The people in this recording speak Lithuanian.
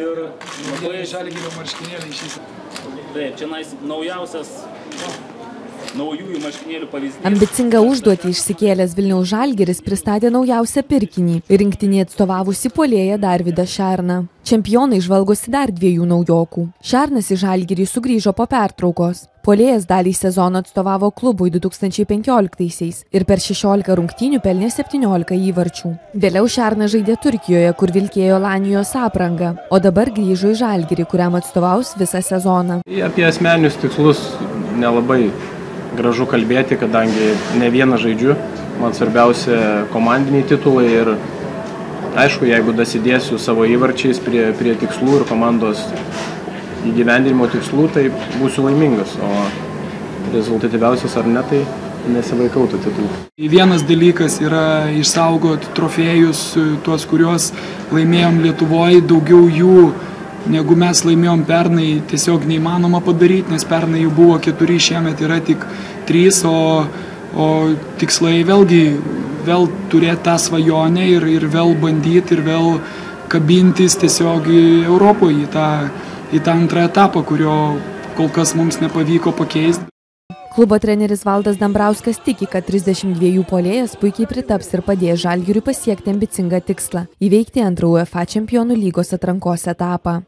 Ir labai Žalgirio marškinėliai šis. Taip, čia naujausias naujųjų marškinėlių pavyzdys. Ambicingą užduotį išsikėlęs Vilniaus Žalgiris pristatė naujausią pirkinį ir rinktinį atstovavusi puolėją Darvydą Šerną. Čempionai žvalgosi dar dviejų naujokų. Šernas į Žalgirį sugrįžo po pertraukos. Puolėjas dalį sezono atstovavo klubui 2015-aisiais ir per 16 rungtynių pelnė 17 įvarčių. Vėliau Šernas žaidė Turkijoje, kur vilkėjo Lanijos aprangą, o dabar grįžo į Žalgirį, kuriam atstovaus visą sezoną. Apie asmeninius tikslus nelabai gražu kalbėti, kadangi ne vieną žaidžiu, man svarbiausia komandiniai titulai ir aišku, jeigu dasidėsiu savo įvarčiais prie tikslų ir komandos įgyvendinimo tikslų, tai būsiu laimingas, o rezultatyviausias ar ne, tai nesivaikau tų titulų. Vienas dalykas yra išsaugoti trofėjus, tuos, kuriuos laimėjom Lietuvoje, daugiau jų negu mes laimėjom pernai, tiesiog neįmanoma padaryti, nes pernai jų buvo 4, šiemet yra tik 3, o tikslai vėlgi vėl turėti tą svajonę ir vėl bandyti ir vėl kabintis tiesiog Europoje į tą antrą etapą, kurio kol kas mums nepavyko pakeisti. Klubo treneris Valdas Dambrauskas tiki, kad 32 puolėjas puikiai pritaps ir padės Žalgiriui pasiekti ambicingą tikslą – įveikti antrą UEFA Čempionų lygos atrankos etapą.